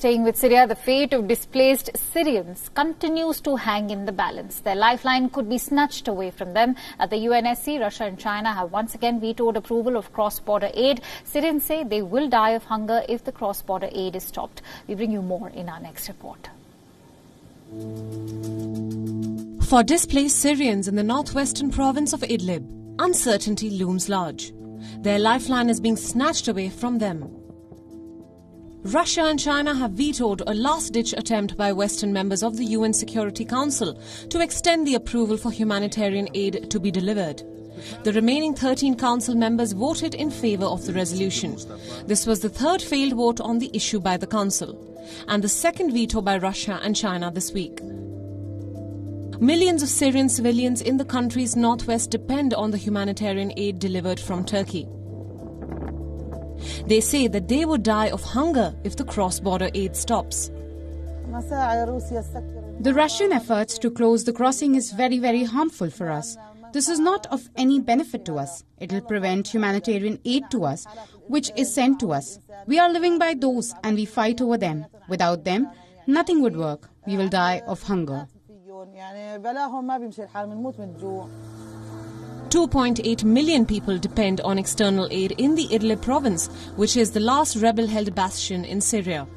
Staying with Syria, the fate of displaced Syrians continues to hang in the balance. Their lifeline could be snatched away from them. At the UNSC, Russia and China have once again vetoed approval of cross-border aid. Syrians say they will die of hunger if the cross-border aid is stopped. We bring you more in our next report. For displaced Syrians in the northwestern province of Idlib, uncertainty looms large. Their lifeline is being snatched away from them. Russia and China have vetoed a last-ditch attempt by Western members of the UN Security Council to extend the approval for humanitarian aid to be delivered. The remaining 13 council members voted in favor of the resolution. This was the third failed vote on the issue by the council, and the second veto by Russia and China this week. Millions of Syrian civilians in the country's northwest depend on the humanitarian aid delivered from Turkey. They say that they would die of hunger if the cross-border aid stops. The Russian efforts to close the crossing is very harmful for us. This is not of any benefit to us. It will prevent humanitarian aid to us, which is sent to us. We are living by those and we fight over them. Without them, nothing would work. We will die of hunger. 2.8 million people depend on external aid in the Idlib province, which is the last rebel-held bastion in Syria.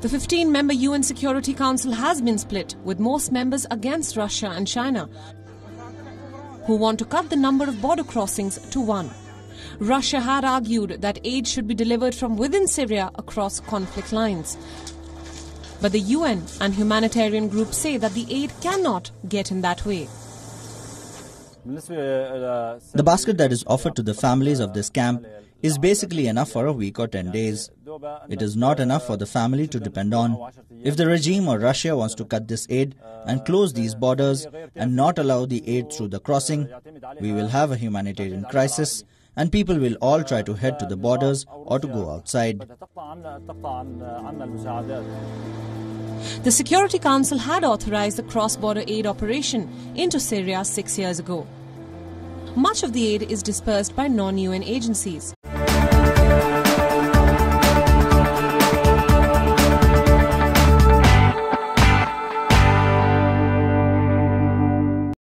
The 15-member UN Security Council has been split, with most members against Russia and China, who want to cut the number of border crossings to one. Russia had argued that aid should be delivered from within Syria across conflict lines. But the UN and humanitarian groups say that the aid cannot get in that way. The basket that is offered to the families of this camp is basically enough for a week or 10 days. It is not enough for the family to depend on. If the regime or Russia wants to cut this aid and close these borders and not allow the aid through the crossing, we will have a humanitarian crisis and people will all try to head to the borders or to go outside. The Security Council had authorized the cross-border aid operation into Syria 6 years ago. Much of the aid is dispersed by non-UN agencies.